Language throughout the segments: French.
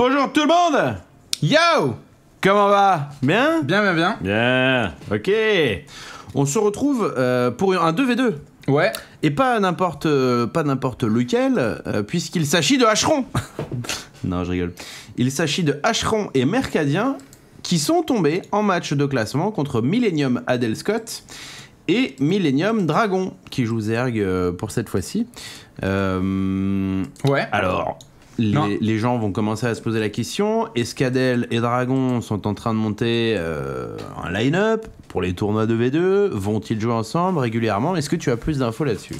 Bonjour tout le monde! Yo! Comment va? Bien? Bien, bien, bien. Bien, ok. On se retrouve pour un 2v2. Ouais. Et pas n'importe lequel, puisqu'il s'agit de Acheron. Non, je rigole. Il s'agit de Acheron et Mercadien, qui sont tombés en match de classement contre Millennium Adel Scott et Millennium Dragon, qui joue Zerg pour cette fois-ci. Ouais. Alors... Les gens vont commencer à se poser la question, est-ce qu'Adel et Dragon sont en train de monter un line-up pour les tournois de V2? Vont-ils jouer ensemble régulièrement? Est-ce que tu as plus d'infos là-dessus?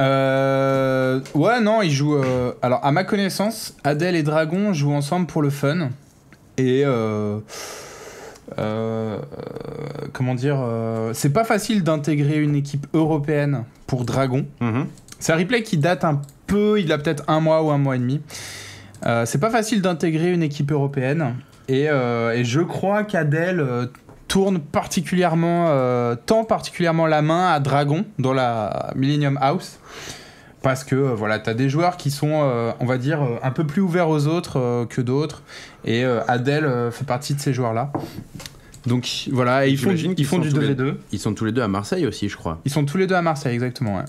Ouais, non, ils jouent... alors, à ma connaissance, Adel et Dragon jouent ensemble pour le fun. Et... comment dire... c'est pas facile d'intégrer une équipe européenne pour Dragon. Mmh. C'est un replay qui date un peu, il a peut-être un mois ou un mois et demi. C'est pas facile d'intégrer une équipe européenne. Et je crois qu'Adel tourne particulièrement, tend particulièrement la main à Dragon dans la Millennium House. Parce que voilà, t'as des joueurs qui sont, on va dire, un peu plus ouverts aux autres que d'autres. Et Adel fait partie de ces joueurs-là. Donc voilà, et ils font du 2v2. Ils sont tous les deux à Marseille aussi, je crois. Ils sont tous les deux à Marseille, exactement, ouais.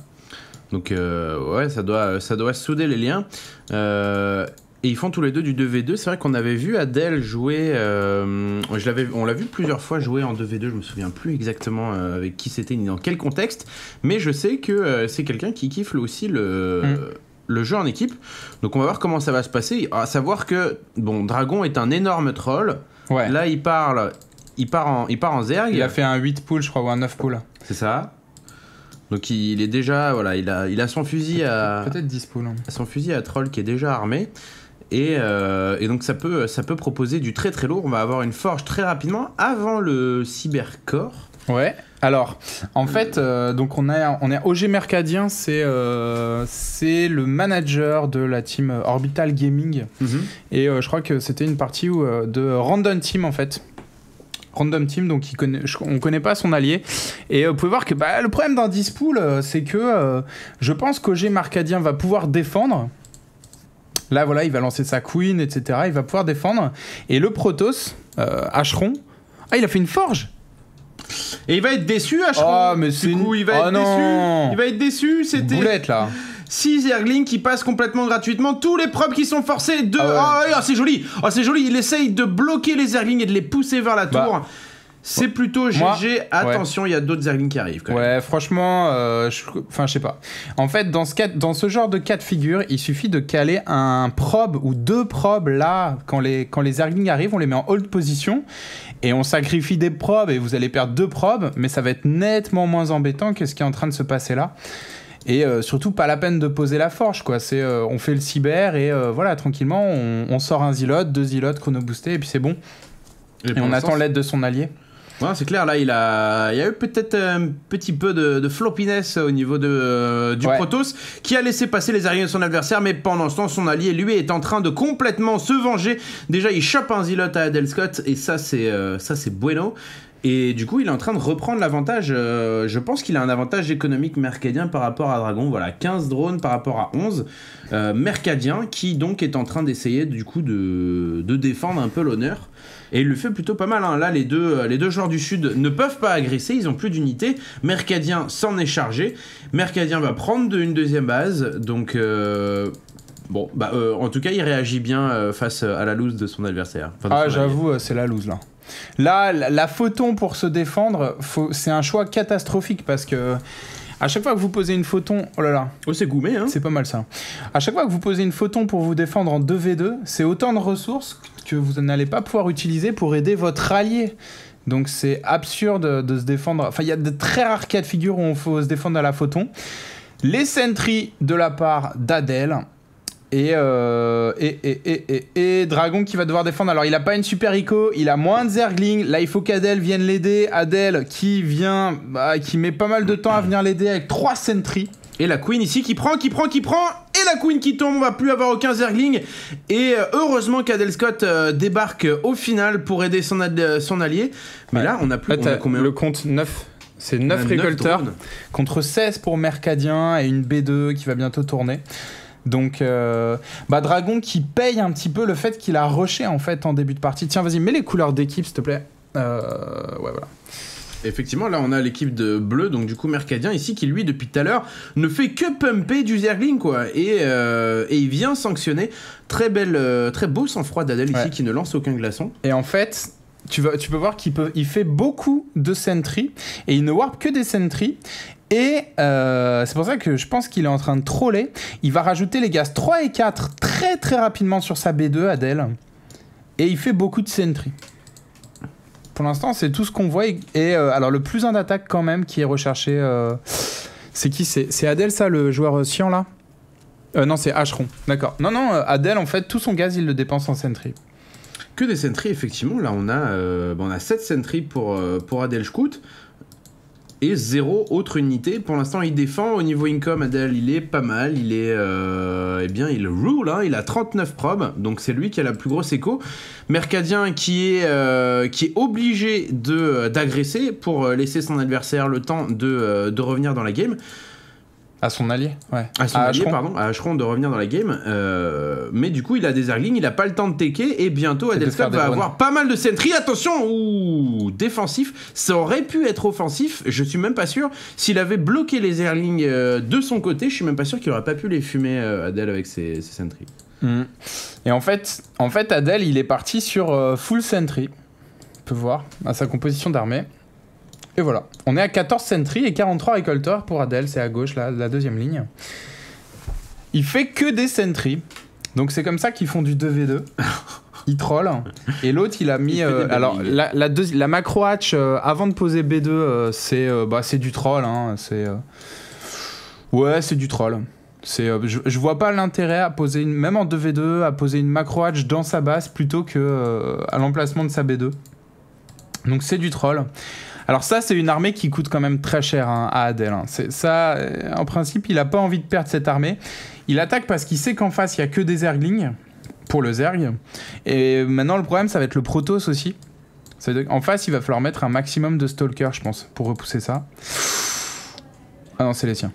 Donc ouais, ça doit souder les liens. Et ils font tous les deux du 2v2. C'est vrai qu'on avait vu Adel jouer... on l'a vu plusieurs fois jouer en 2v2. Je me souviens plus exactement avec qui c'était ni dans quel contexte. Mais je sais que c'est quelqu'un qui kiffe aussi le jeu en équipe. Donc on va voir comment ça va se passer. À savoir que bon, Dragon est un énorme troll. Ouais. Là, il part en zerg. Il a fait un 8 pool, je crois, ou un 9 pool. C'est ça. Donc il est déjà, voilà, il a son fusil à... Peut-être 10 poules. Hein. Son fusil à troll qui est déjà armé. Et donc ça peut proposer du très très lourd. On va avoir une forge très rapidement avant le cybercore. Ouais, alors en fait, donc on a OG Mercadien, c'est le manager de la team Orbital Gaming. Mm-hmm. Et je crois que c'était une partie où, de Random Team en fait. Random Team, donc on connaît pas son allié. Et vous pouvez voir que bah, le problème d'un dispool, c'est que je pense qu'OG Mercadien va pouvoir défendre. Là, voilà, il va lancer sa queen, etc. Il va pouvoir défendre. Et le Protoss, Acheron... Ah, il a fait une forge. Et il va être déçu, Acheron. Oh, mais c'est... Du coup, il va être déçu. Il va être déçu, c'était... Boulette, là. 6 Zerglings qui passent complètement gratuitement. Tous les probes qui sont forcés de... Ah ouais. Oh, c'est joli. Oh, c'est joli. Il essaye de bloquer les Zerglings et de les pousser vers la tour. Bah. C'est plutôt GG. Moi, attention, il y a d'autres Zerglings qui arrivent quand même. Ouais, franchement, enfin, je sais pas. En fait, dans ce genre de cas de figure, il suffit de caler un probe ou deux probes là. Quand les Zerglings arrivent, on les met en hold position. Et on sacrifie des probes et vous allez perdre deux probes. Mais ça va être nettement moins embêtant que ce qui est en train de se passer là. Et surtout, pas la peine de poser la forge, quoi. C'est, on fait le cyber et voilà, tranquillement, on sort un zilot, deux zilots, chrono boosté, et puis c'est bon. Et on attend l'aide de son allié. Ouais, c'est clair, là, il y a eu peut-être un petit peu de floppiness au niveau du Protoss, qui a laissé passer les arrières de son adversaire, mais pendant ce temps, son allié, lui, est en train de complètement se venger. Déjà, il chope un zilot à Adel Scott, et ça, c'est bueno. Et du coup, il est en train de reprendre l'avantage. Je pense qu'il a un avantage économique mercadien par rapport à Dragon. Voilà, 15 drones par rapport à 11. Mercadien qui donc est en train d'essayer du coup de défendre un peu l'honneur. Et il le fait plutôt pas mal. Hein. Là, les deux joueurs du sud ne peuvent pas agresser. Ils n'ont plus d'unité. Mercadien s'en est chargé. Mercadien va prendre une deuxième base. Donc, bon, bah, en tout cas, il réagit bien face à la loose de son adversaire. Enfin, ah, j'avoue, c'est la loose là. Là, la photon pour se défendre, c'est un choix catastrophique parce que à chaque fois que vous posez une photon, oh là là, oh, c'est gourmé, hein. C'est pas mal ça. À chaque fois que vous posez une photon pour vous défendre en 2v2, c'est autant de ressources que vous n'allez pas pouvoir utiliser pour aider votre allié. Donc c'est absurde de se défendre. Enfin, il y a de très rares cas de figure où on faut se défendre à la photon. Les sentries de la part d'Adel. Et Dragon qui va devoir défendre. Alors il a pas une super ICO, il a moins de Zergling. Là il faut qu'Adel vienne l'aider. Adel qui vient, bah, qui met pas mal de temps à venir l'aider avec 3 sentries. Et la Queen ici qui prend, et la queen qui tombe, on va plus avoir aucun zergling. Et heureusement qu'Adel Scott débarque au final pour aider son allié. Mais ouais, là, on a plus... Là, on a combien? Le compte 9. C'est 9 récolteurs contre 16 pour Mercadien et une B2 qui va bientôt tourner. Donc, bah Dragon qui paye un petit peu le fait qu'il a rushé en fait en début de partie. Tiens, vas-y, mets les couleurs d'équipe, s'il te plaît. Ouais, voilà. Effectivement, là, on a l'équipe de bleu, donc du coup, Mercadien ici, qui lui, depuis tout à l'heure, ne fait que pumper du Zergling, quoi. Et il vient sanctionner. Très beau sang-froid d'Adel ici, qui ne lance aucun glaçon. Et en fait... Tu peux voir qu'il fait beaucoup de sentry et il ne warp que des sentry. Et c'est pour ça que je pense qu'il est en train de troller. Il va rajouter les gaz 3 et 4 très rapidement sur sa B2, Adel. Et il fait beaucoup de sentry. Pour l'instant, c'est tout ce qu'on voit. Et alors, le plus 1 d'attaque quand même qui est recherché... c'est qui? C'est Adel, ça, le joueur sciant, là? Non, c'est Acheron. D'accord. Non, Adel, en fait, tout son gaz, il le dépense en sentry. Que des sentries, effectivement. Là, on a 7 sentries pour Adel Scott et 0 autre unité. Pour l'instant, il défend. Au niveau income, Adel, il est pas mal. Il est... eh bien, il roule. Hein. Il a 39 probes. Donc, c'est lui qui a la plus grosse écho. Mercadien qui est obligé d'agresser pour laisser son adversaire le temps de revenir dans la game. À son allié, ouais. À Acheron de revenir dans la game. Mais du coup, il a des Zerglings, il n'a pas le temps de tecker. Et bientôt, Adel Scott va avoir pas mal de sentry. Attention, ouh, défensif. Ça aurait pu être offensif. Je suis même pas sûr. S'il avait bloqué les Zerglings de son côté, je suis même pas sûr qu'il n'aurait pas pu les fumer, Adel, avec ses sentry. Mmh. Et en fait, Adel, il est parti sur full sentry. On peut voir à sa composition d'armée. Et voilà, on est à 14 sentries et 43 récolteurs pour Adel, c'est à gauche, là, la deuxième ligne. Il fait que des sentries, donc c'est comme ça qu'ils font du 2v2. Il troll, et l'autre il a mis... alors, la macro hatch, avant de poser B2, c'est du troll. Hein, ouais, c'est du troll. Je vois pas l'intérêt à poser, même en 2v2, à poser une macro hatch dans sa base plutôt qu'à l'emplacement de sa B2. Donc c'est du troll. Alors ça, c'est une armée qui coûte quand même très cher hein, à Adel. Hein. Ça, en principe, il n'a pas envie de perdre cette armée. Il attaque parce qu'il sait qu'en face, il n'y a que des Zerglings pour le Zerg. Et maintenant, le problème, ça va être le Protoss aussi. En face, il va falloir mettre un maximum de Stalkers, je pense, pour repousser ça. Ah non, c'est les siens.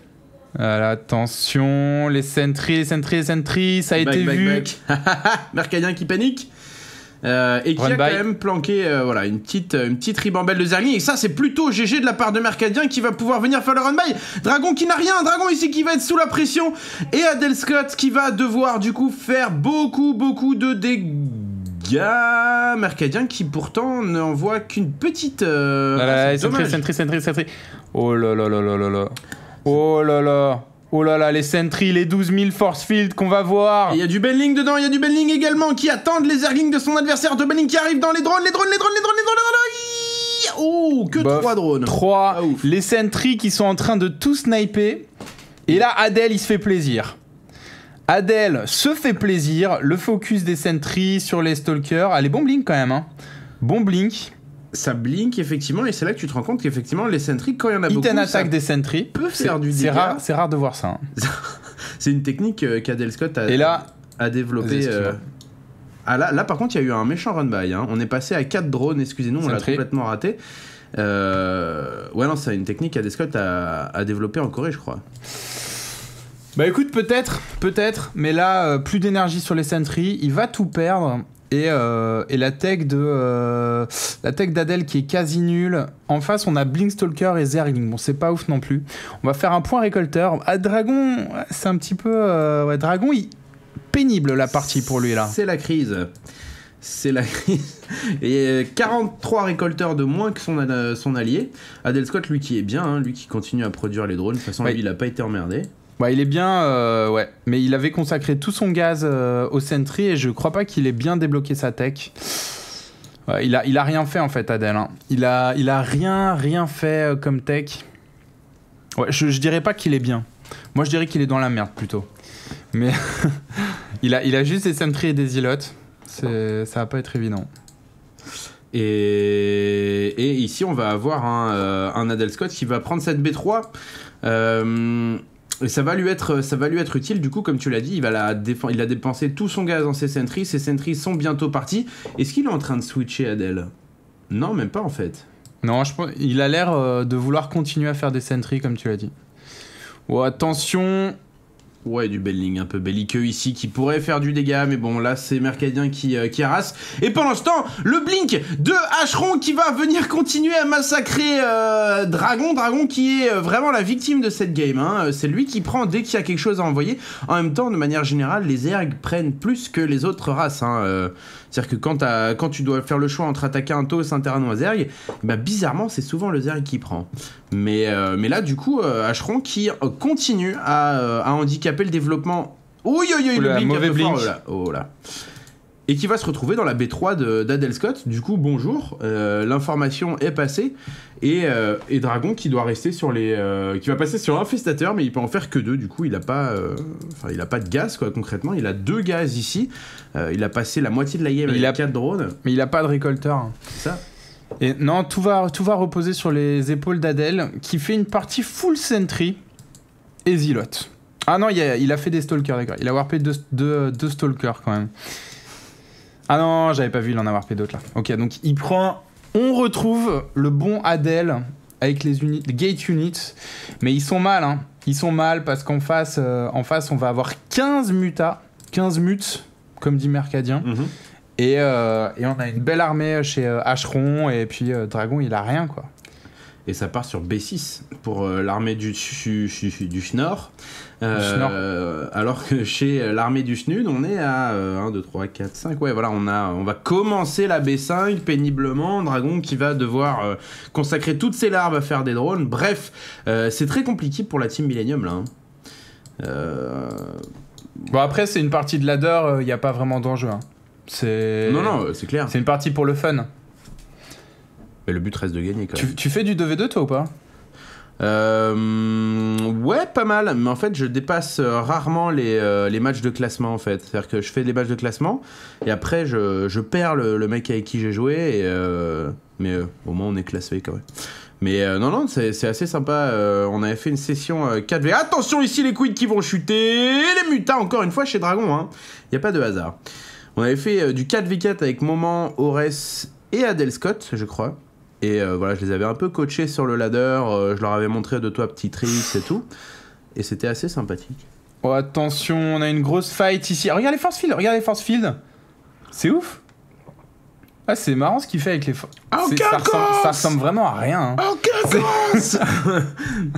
Alors, attention, les sentries, ça a été vu. Mercadien qui panique. Et qui a quand même planqué voilà, une petite ribambelle de Zergling. Et ça, c'est plutôt GG de la part de Mercadien qui va pouvoir venir faire le run-by. Dragon qui n'a rien. Dragon ici qui va être sous la pression. Et Adel Scott qui va devoir du coup faire beaucoup de dégâts. Mercadien qui pourtant n'envoie qu'une petite... voilà, sentry. Oh là là, les sentries, les 12 000 force field qu'on va voir. Il y a du Benling dedans, il y a du Benling également qui attendent les Zerglings de son adversaire. De Benling qui arrive dans les drones. Oh, que 3 drones. 3, ah, les sentries qui sont en train de tout sniper. Et là, Adel, il se fait plaisir. Adel se fait plaisir. Le focus des sentries sur les stalkers. Allez, bon blink quand même. Hein. Bon blink. Ça blink effectivement et c'est là que tu te rends compte qu'effectivement les sentries quand il y en a beaucoup, attaque des sentries peut faire du dégât. C'est rare de voir ça. Hein. C'est une technique qu'Adel Scott a développée. Ah là par contre il y a eu un méchant run by. Hein. On est passé à 4 drones, excusez-nous, on l'a complètement raté. Ouais non, c'est une technique qu'Adel Scott a développée en Corée je crois. Bah écoute peut-être, mais là plus d'énergie sur les sentries, il va tout perdre. Et la tech d'Adel qui est quasi nulle. En face, on a Blinkstalker et Zergling. Bon, c'est pas ouf non plus. On va faire un point récolteur. Ah, Dragon, c'est un petit peu... ouais, Dragon, pénible la partie pour lui, là. C'est la crise. C'est la crise. Et 43 récolteurs de moins que son allié. Adel Scott, lui qui est bien, hein, lui qui continue à produire les drones. De toute façon, lui, il a pas été emmerdé. Ouais, il est bien, ouais. Mais il avait consacré tout son gaz au sentry et je crois pas qu'il ait bien débloqué sa tech. Ouais, il a rien fait en fait, Adel. Hein. Il a rien fait comme tech. Ouais, je dirais pas qu'il est bien. Moi, je dirais qu'il est dans la merde plutôt. Mais il a juste des sentry et des ilotes. Ça va pas être évident. Et ici, on va avoir un Adel Scott qui va prendre cette B3. Et ça va lui être utile, du coup, comme tu l'as dit, il a dépensé tout son gaz dans ses sentries sont bientôt partis. Est-ce qu'il est en train de switcher Adel? Non, même pas en fait. Non, je pense, il a l'air de vouloir continuer à faire des sentries, comme tu l'as dit. Oh, attention. Ouais, du Belling un peu belliqueux ici qui pourrait faire du dégât, mais bon, là c'est Mercadien qui harasse. Et pendant ce temps, le blink de Acheron qui va venir continuer à massacrer Dragon. Dragon qui est vraiment la victime de cette game, hein. C'est lui qui prend dès qu'il y a quelque chose à envoyer. En même temps, de manière générale, les ergs prennent plus que les autres races, hein. C'est-à-dire que quand tu dois faire le choix entre attaquer un Taos, un Terran ou un Zerg, bah bizarrement c'est souvent le Zerg qui prend. Mais là du coup, Acheron qui continue à handicaper le développement. Oui, le mauvais blink. Oh là. Et qui va se retrouver dans la B3 d'Adel Scott. Du coup, bonjour, l'information est passée. Et Dragon qui doit rester sur les... qui va passer sur l'infestateur, mais il peut en faire que deux. Du coup, il n'a pas, pas de gaz, quoi, concrètement. Il a deux gaz ici. Il a passé la moitié de la game avec 4 drones. Mais il n'a pas de récolteur. C'est ça. Et non, tout va reposer sur les épaules d'Adel, qui fait une partie full sentry et zilote. Ah non, il a fait des stalkers, d'accord. Il a warpé deux stalkers, quand même. Ah non, j'avais pas vu, il en a warpé d'autres, là. Ok, donc il prend... On retrouve le bon Adel avec les gate units. Mais ils sont mal, hein. Ils sont mal parce qu'en face, on va avoir 15 mutas. 15 mutes, comme dit Mercadien. Mm-hmm. Et on a une belle armée chez Acheron. Et puis Dragon, il a rien, quoi. Et ça part sur B6 pour l'armée du Schnorr. Alors que chez l'armée du Snud, on est à 1, 2, 3, 4, 5. Ouais, voilà, on va commencer la B5 péniblement. Dragon qui va devoir consacrer toutes ses larves à faire des drones. Bref, c'est très compliqué pour la team Millennium, là. Hein. Bon, après, c'est une partie de ladder, il n'y a pas vraiment d'enjeu. Hein. Non, non, c'est clair. C'est une partie pour le fun. Mais le but reste de gagner, quand même. Tu fais du 2v2, toi, ou pas ? Ouais, pas mal, mais en fait je dépasse rarement les matchs de classement, en fait. C'est-à-dire que je fais des matchs de classement et après je perds le mec avec qui j'ai joué, et mais au moins on est classé quand même. Mais non, non, c'est assez sympa. On avait fait une session 4v. Attention ici, les queens qui vont chuter, les mutas encore une fois chez Dragon, hein. Y a pas de hasard. On avait fait du 4v4 avec Moment, Ores et Adel Scott, je crois. Et voilà, je les avais un peu coachés sur le ladder, je leur avais montré deux trois petits tricks et tout. Et c'était assez sympathique. Oh, attention, on a une grosse fight ici. Ah, regarde les force field, regarde les force field. C'est ouf. Ah, c'est marrant ce qu'il fait avec les force. Ça ressemble vraiment à rien. Hein. En quinconce.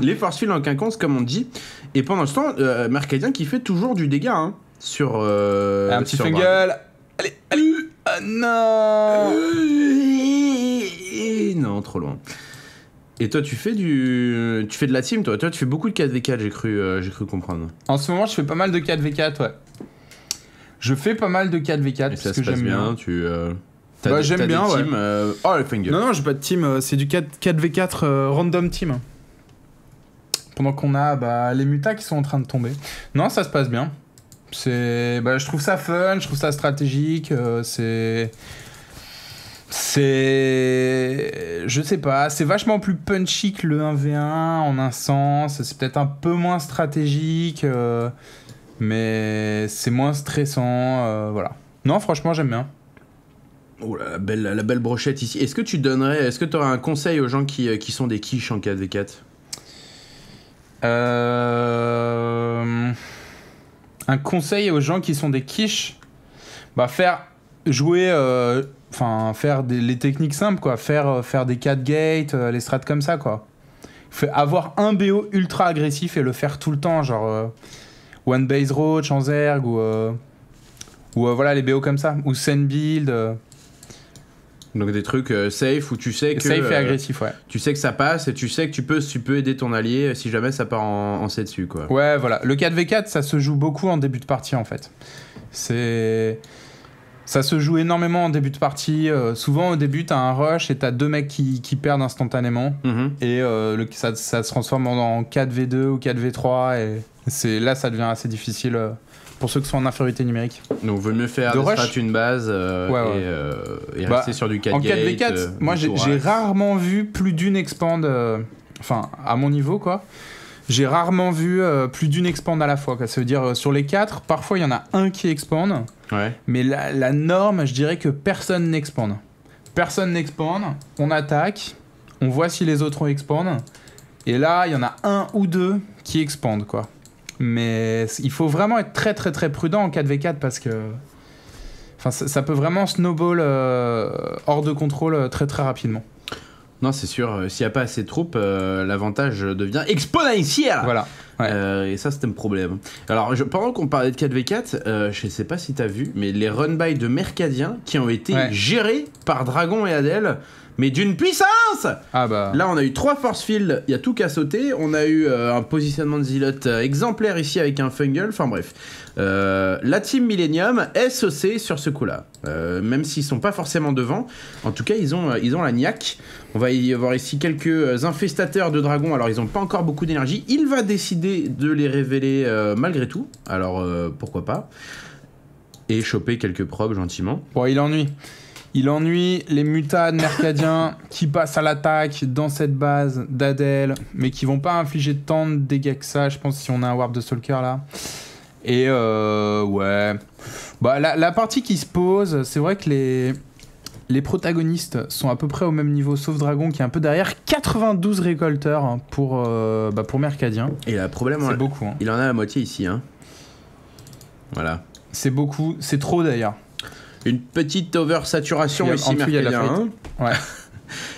Les force field en quinconce, comme on dit. Et pendant ce temps, Mercadien qui fait toujours du dégât, hein, sur... un petit sur fungal. Bravo. Allez, allez. Ah non. Non, trop loin. Et toi, tu fais de la team, toi. Toi, tu fais beaucoup de 4v4, j'ai cru comprendre. En ce moment, je fais pas mal de 4v4, ouais. Je fais pas mal de 4v4 parce que j'aime bien. J'aime bien, ouais. Oh, le finger. Non, non, j'ai pas de team. C'est du 4v4 random team. Pendant qu'on a les mutas qui sont en train de tomber. Non, ça se passe bien. C'est, je trouve ça fun, je trouve ça stratégique. Je sais pas, c'est vachement plus punchy que le 1v1 en un sens, c'est peut-être un peu moins stratégique, mais c'est moins stressant, voilà. Non, franchement, j'aime bien. Oh là, la belle brochette ici. Est-ce que tu donnerais, est-ce que tu aurais un conseil aux gens qui sont des quiches en 4v4 ? Un conseil aux gens qui sont des quiches ? Faire jouer... Enfin, faire les techniques simples, quoi. Faire des 4 gates, les strats comme ça, quoi. Avoir un BO ultra agressif et le faire tout le temps, genre One Base Roach en Zerg, ou voilà, les BO comme ça, ou Send Build. Donc des trucs safe où tu sais que... Safe et agressif, ouais. Tu sais que ça passe et tu sais que tu peux aider ton allié si jamais ça part en C dessus, quoi. Ouais, voilà. Le 4v4, ça se joue beaucoup en début de partie, en fait. C'est... Ça se joue énormément en début de partie. Souvent, au début, t'as un rush et t'as deux mecs qui perdent instantanément. Mm-hmm. Et ça se transforme en 4v2 ou 4v3. Et là, ça devient assez difficile pour ceux qui sont en infériorité numérique. Donc, vaut mieux faire une base et rester sur du 4 en gate. En 4v4, moi, j'ai rarement vu plus d'une expand, enfin, à mon niveau, quoi. J'ai rarement vu plus d'une expand à la fois. Ça veut dire sur les 4, parfois il y en a un qui expande. Ouais. Mais la norme, je dirais que personne n'expande. Personne n'expande, on attaque, on voit si les autres expandent. Et là, il y en a un ou deux qui expandent, quoi. Mais il faut vraiment être très très très prudent en 4v4 parce que... Enfin, ça peut vraiment snowball hors de contrôle très très rapidement. Non, c'est sûr, s'il n'y a pas assez de troupes, l'avantage devient exponentiel. Voilà. Ouais. Et ça, c'était un problème. Alors, pendant qu'on parlait de 4v4, je ne sais pas si tu as vu, mais les run-by de Mercadien qui ont été gérés par Dragon et Adel, mais d'une puissance! Ah bah. Là, on a eu 3 force field, il y a tout qu'à sauter. On a eu un positionnement de Zilote exemplaire ici avec un Fungal. Enfin bref, la team Millennium est saucée sur ce coup-là. Même s'ils sont pas forcément devant, en tout cas, ils ont la niaque. On va y avoir ici quelques infestateurs de dragons. Alors, ils n'ont pas encore beaucoup d'énergie. Il va décider de les révéler malgré tout. Alors, pourquoi pas? Et choper quelques probes gentiment. Bon, il ennuie. Il ennuie les mutades mercadiens qui passent à l'attaque dans cette base d'Adel, mais qui vont pas infliger tant de dégâts que ça, je pense, si on a un warp de Stalker là. Et ouais. Bah, la partie qui se pose, c'est vrai que les protagonistes sont à peu près au même niveau, sauf Dragon qui est un peu derrière. 92 récolteurs pour Mercadien. Et le problème, c'est beaucoup. Hein. Il en a la moitié ici. Hein. Voilà. C'est beaucoup, c'est trop d'ailleurs. Une petite oversaturation ici, Mercadien. Ouais.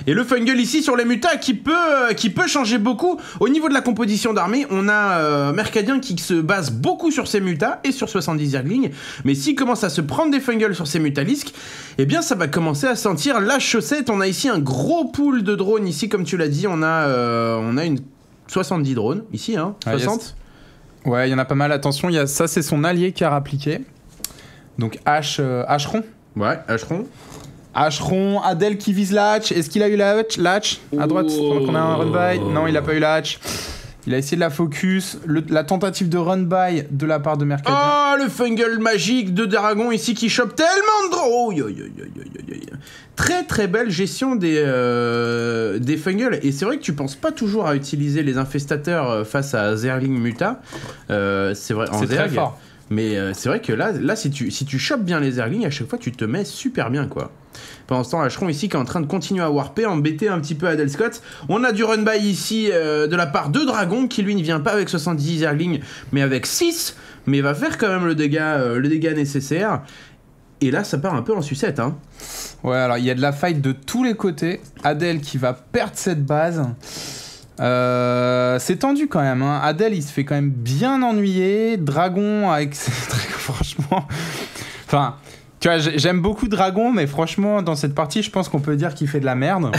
Et le fungal ici sur les mutas qui peut changer beaucoup. Au niveau de la composition d'armée, on a Mercadien qui se base beaucoup sur ses mutas et sur 70 Zerglings. Mais s'il commence à se prendre des fungals sur ses mutalisques, eh bien ça va commencer à sentir la chaussette. On a ici un gros pool de drones ici, comme tu l'as dit. On a une 70 drones ici, hein, 60. Ah, yes. Ouais, il y en a pas mal. Attention, ça c'est son allié qui a appliqué. Donc Acheron. Ouais, Acheron. Acheron, Adel qui vise la hatch. Est-ce qu'il a eu la hatch? La hatch à droite, pendant qu'on a un run-by. Non, il n'a pas eu la hatch. Il a essayé de la focus. La tentative de run-by de la part de Mercadien. Ah, le fungal magique de Dragon ici qui chope tellement de drones. Très très belle gestion des fungals. Et c'est vrai que tu penses pas toujours à utiliser les infestateurs face à Zerling Muta. C'est vrai, en Zerg. C'est très fort. Mais c'est vrai que là si tu chopes bien les Zerglings, à chaque fois tu te mets super bien, quoi. Pendant ce temps, Acheron ici qui est en train de continuer à warper, embêter un petit peu Adel Scott. On a du run-by ici de la part de Dragon qui lui ne vient pas avec 70 Zerglings mais avec 6. Mais va faire quand même le dégât nécessaire. Et là ça part un peu en sucette, hein. Ouais, alors il y a de la fight de tous les côtés. Adel qui va perdre cette base. C'est tendu quand même, hein. Adel il se fait quand même bien ennuyer. Dragon avec franchement enfin tu vois, j'aime beaucoup Dragon, mais franchement dans cette partie je pense qu'on peut dire qu'il fait de la merde.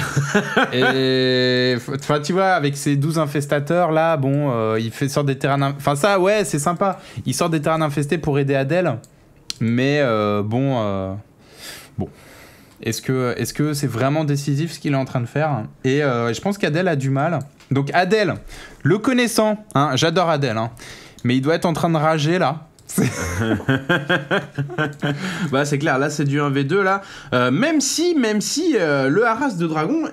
Et enfin tu vois, avec ses 12 infestateurs là, bon il fait sort des terrains enfin ça ouais c'est sympa, il sort des terrains infestés pour aider Adel, mais bon est-ce que c'est vraiment décisif ce qu'il est en train de faire? Et je pense qu'Adel a du mal. Donc Adel, le connaissant, hein, j'adore Adel, hein, mais il doit être en train de rager là. Bah c'est clair, là c'est du 1v2 là. Même si le harass de Dragon,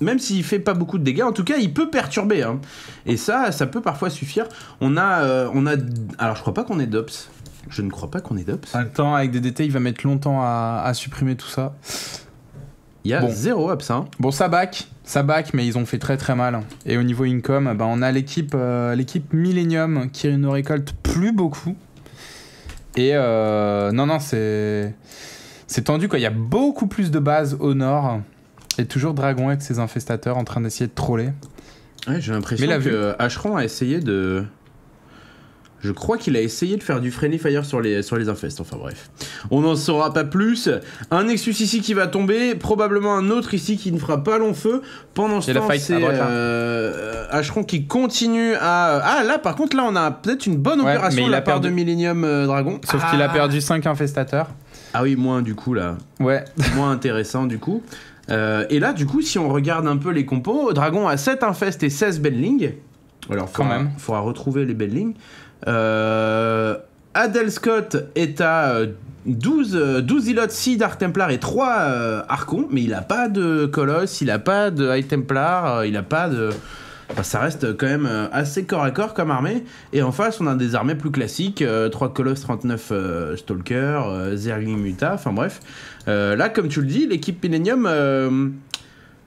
même s'il fait pas beaucoup de dégâts, en tout cas il peut perturber, hein. Et ça peut parfois suffire. On a alors je crois pas qu'on ait d'ops. Je ne crois pas qu'on est d'ops. Attends, avec des DT, il va mettre longtemps à supprimer tout ça. Il y a zéro ops, hein. Bon, ça back, mais ils ont fait très très mal. Et au niveau income, bah, on a l'équipe Millennium qui ne récolte plus beaucoup. Et non, c'est tendu, quoi. Il y a beaucoup plus de bases au nord. Et toujours Dragon avec ses infestateurs en train d'essayer de troller. Ouais, j'ai l'impression que Acheron a essayé de... Je crois qu'il a essayé de faire du friendly fire sur les infestes, enfin bref. On n'en saura pas plus. Un Nexus ici qui va tomber, probablement un autre ici qui ne fera pas long feu. Pendant ce temps, c'est Acheron qui continue à... Ah là par contre, là on a peut-être une bonne opération de la part de Millennium Dragon. Sauf qu'il a perdu 5 infestateurs. Ah oui, moins du coup là. Ouais. Moins intéressant du coup. Et là du coup, si on regarde un peu les compos, Dragon a 7 infestes et 16 bedlings. Alors quand même, il faudra retrouver les bedlings. Adel Scott est à 12 îlots, 6 Dark Templars et 3 Archons, mais il n'a pas de Colosse, il n'a pas de High Templar, il n'a pas de... Bah, ça reste quand même assez corps à corps comme armée. Et en face, on a des armées plus classiques, 3 Colosses, 39 Stalker, Zergling Muta, enfin bref. Là, comme tu le dis, l'équipe Millennium...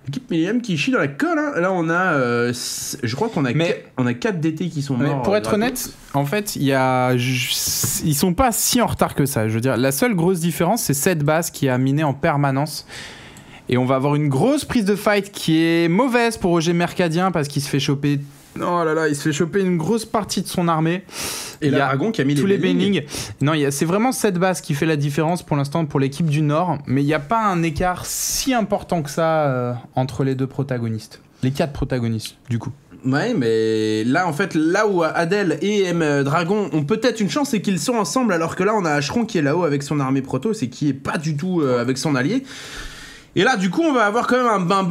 L'équipe Millennium qui chie dans la colle, hein. Là on a, je crois qu'on a, on a 4 DT qui sont morts. Mais pour être honnête, en fait, ils sont pas si en retard que ça. Je veux dire, la seule grosse différence, c'est cette base qui a miné en permanence. Et on va avoir une grosse prise de fight qui est mauvaise pour OG Mercadien parce qu'il se fait choper... Oh là là, il se fait choper une grosse partie de son armée. Et le dragon qui a mis tous les banings. Non, c'est vraiment cette base qui fait la différence pour l'instant pour l'équipe du Nord. Mais il n'y a pas un écart si important que ça entre les deux protagonistes. Les 4 protagonistes, du coup. Ouais, mais là, en fait, là où Adel et Dragon ont peut-être une chance, c'est qu'ils sont ensemble. Alors que là, on a Acheron qui est là-haut avec son armée Protoss et qui n'est pas du tout avec son allié. Et là, du coup, on va avoir quand même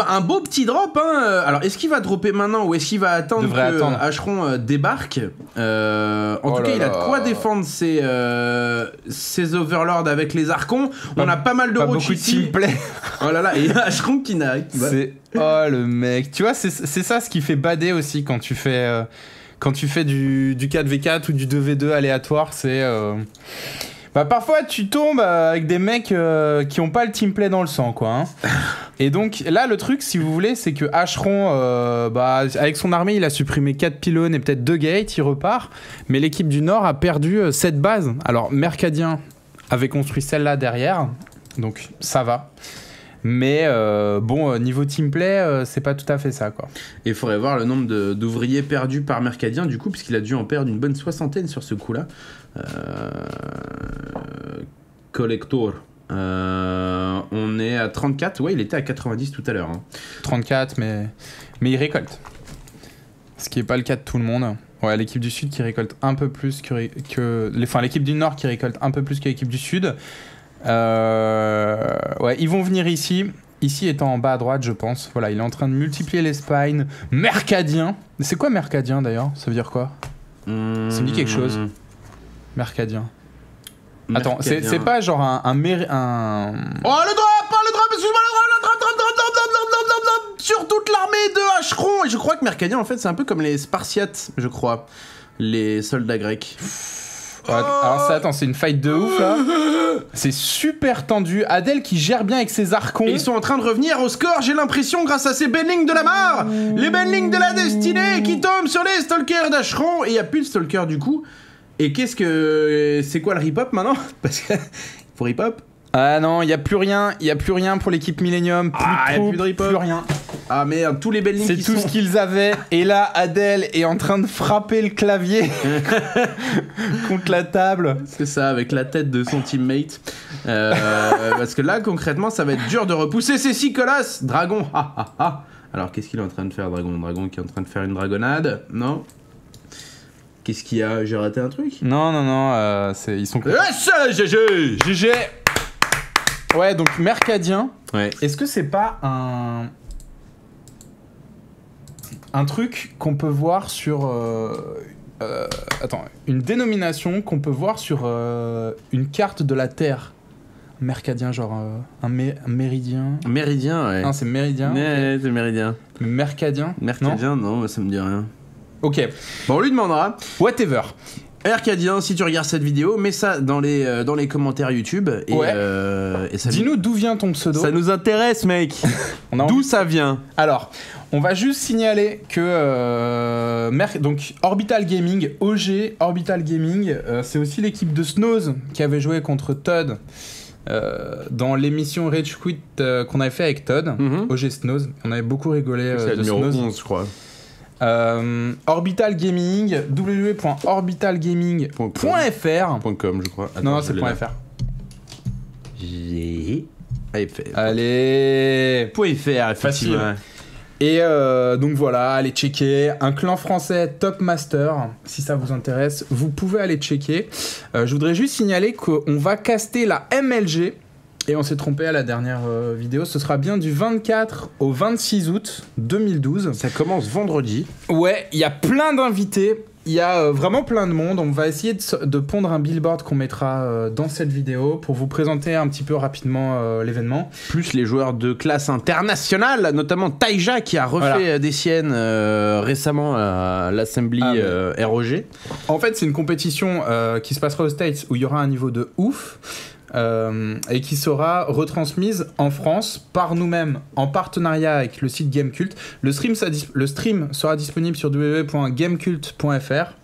un beau petit drop. Hein. Alors, est-ce qu'il va dropper maintenant ou est-ce qu'il va attendre que Acheron débarque? En tout cas, il a de quoi défendre ses overlords avec les archons. On a pas mal de routes ici. Oh là là, et Acheron qui n'a... Oh, le mec. Tu vois, c'est ça ce qui fait bader aussi quand tu fais, du 4v4 ou du 2v2 aléatoire. C'est... Bah parfois tu tombes avec des mecs qui ont pas le teamplay dans le sang quoi. Hein. Et donc là le truc si vous voulez c'est que Acheron avec son armée il a supprimé 4 pylônes et peut-être 2 gates, il repart. Mais l'équipe du Nord a perdu cette base. Alors Mercadien avait construit celle-là derrière, donc ça va. Mais bon, niveau teamplay, c'est pas tout à fait ça, quoi. Et il faudrait voir le nombre d'ouvriers perdus par Mercadien, du coup, puisqu'il a dû en perdre une bonne 60aine sur ce coup-là. Collector. On est à 34. Ouais, il était à 90 tout à l'heure. Hein. 34, mais il récolte. Ce qui n'est pas le cas de tout le monde. Ouais, l'équipe du Sud qui récolte un peu plus que... Enfin, l'équipe du Nord qui récolte un peu plus que l'équipe du Sud. Ouais, ils vont venir ici. Ici étant en bas à droite, je pense. Voilà, il est en train de multiplier les spines. Mercadien. C'est quoi Mercadien d'ailleurs? Ça veut dire quoi? Ça me dit quelque chose. Mercadien. Attends, c'est pas genre un... Oh le drop! Oh le drop! Excuse-moi le drop! Sur toute l'armée de Acheron. Et je crois que Mercadien en fait c'est un peu comme les Spartiates, je crois. Les soldats grecs. Ouais, alors ça, attends, c'est une fight de ouf là. C'est super tendu. Adel qui gère bien avec ses archons. Et ils sont en train de revenir au score, j'ai l'impression, grâce à ces bendings de la mort. Les bendings de la destinée qui tombent sur les stalkers d'Acheron. Et il n'y a plus de stalkers du coup. Et qu'est-ce que... C'est quoi le rip-hop maintenant? Parce que pour rip-hop... Ah non, il n'y a plus rien. Il n'y a plus rien pour l'équipe Millennium. Plus de rien. Ah merde, tous les bellings qui sont... C'est tout ce qu'ils avaient. Et là, Adel est en train de frapper le clavier contre la table. C'est ça, avec la tête de son teammate. Parce que là, concrètement, ça va être dur de repousser ces 6 colosses. Dragon, ah ah ah. Alors, qu'est-ce qu'il est en train de faire, Dragon? Dragon qui est en train de faire une dragonnade? Non. Qu'est-ce qu'il y a? J'ai raté un truc? Non, non, non, ils sont... GG! GG! Ouais, donc Mercadien. Ouais. Est-ce que c'est pas un truc qu'on peut voir sur... une dénomination qu'on peut voir sur une carte de la Terre. Mercadien, genre un méridien. Méridien, ouais. Non, c'est méridien. Ouais, ouais, c'est méridien. Mais Mercadien. Mercadien, non, ça me dit rien. Ok. Bon, on lui demandera. Whatever. Mercadien, si tu regardes cette vidéo, mets ça dans les commentaires YouTube. Et, ouais. Dis-nous d'où vient ton pseudo. Ça nous intéresse, mec. D'où ça vient? Alors, on va juste signaler que donc Orbital Gaming, OG Orbital Gaming, c'est aussi l'équipe de Snooze qui avait joué contre Todd dans l'émission Rage Quit qu'on avait fait avec Todd. OG Snooze, on avait beaucoup rigolé de Snooze. C'est le numéro 11, je crois. Orbital Gaming, www.orbitalgaming.fr.com je crois. Attends, non, c'est .fr. Allez, .fr, facile. Et donc voilà, allez checker. Un clan français Top Master, si ça vous intéresse, vous pouvez aller checker. Je voudrais juste signaler qu'on va caster la MLG. Et on s'est trompé à la dernière vidéo. Ce sera bien du 24 au 26 août 2012. Ça commence vendredi. Ouais, il y a plein d'invités. Il y a vraiment plein de monde. On va essayer de pondre un billboard qu'on mettra dans cette vidéo pour vous présenter un petit peu rapidement l'événement. Plus les joueurs de classe internationale, notamment Taija qui a refait des siennes récemment à l'Assembly ROG. En fait, c'est une compétition qui se passera aux States où il y aura un niveau de ouf. Et qui sera retransmise en France par nous-mêmes en partenariat avec le site Gamecult. Le stream sera disponible sur www.gamecult.fr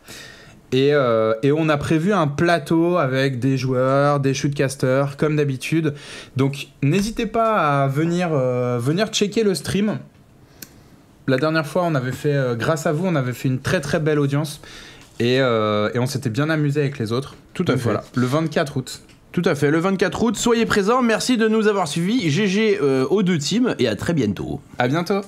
et on a prévu un plateau avec des joueurs, des shootcasters comme d'habitude. Donc n'hésitez pas à venir checker le stream. La dernière fois, on avait fait, grâce à vous, on avait fait une très très belle audience et on s'était bien amusé avec les autres. Tout à fait. Voilà, le 24 août. Tout à fait, le 24 août, soyez présents, merci de nous avoir suivis, GG aux deux teams et à très bientôt. À bientôt.